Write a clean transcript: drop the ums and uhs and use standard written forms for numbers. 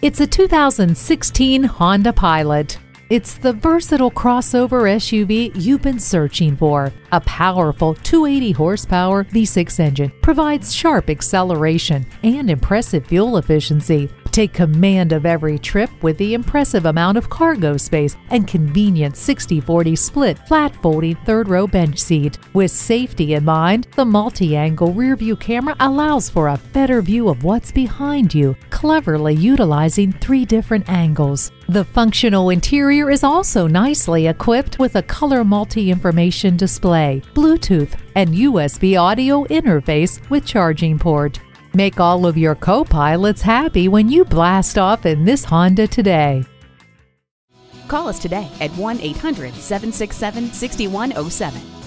It's a 2016 Honda Pilot. It's the versatile crossover SUV you've been searching for. A powerful 280 horsepower V6 engine provides sharp acceleration and impressive fuel efficiency. Take command of every trip with the impressive amount of cargo space and convenient 60/40 split flat folding third row bench seat. With safety in mind, the multi-angle rear view camera allows for a better view of what's behind you, cleverly utilizing three different angles. The functional interior is also nicely equipped with a color multi-information display, Bluetooth, and USB audio interface with charging port. Make all of your co-pilots happy when you blast off in this Honda today. Call us today at 1-800-767-6107.